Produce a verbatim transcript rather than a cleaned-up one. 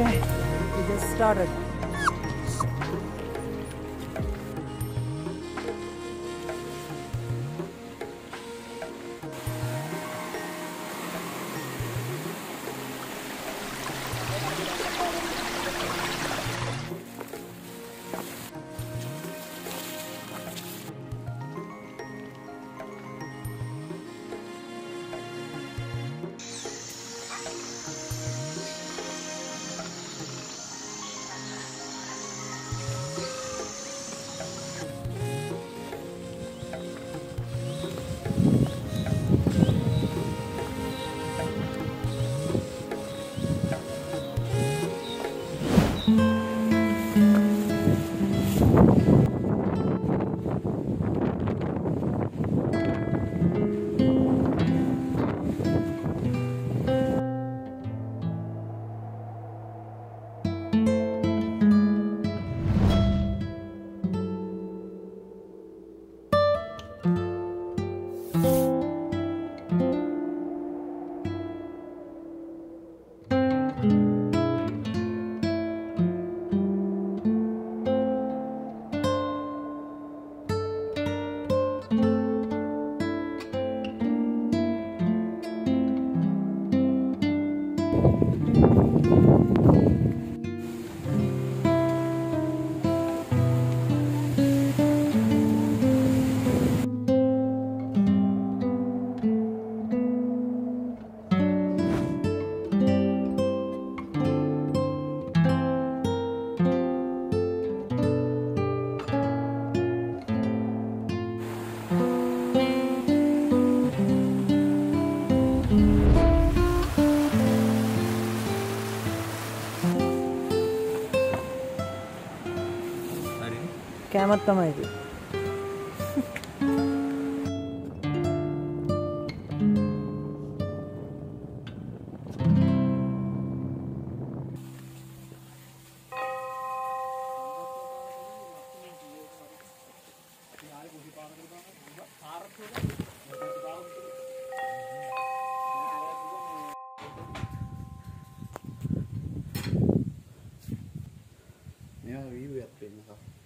Okay, we just started. Kamat tamai ji. Yeah, we were playing.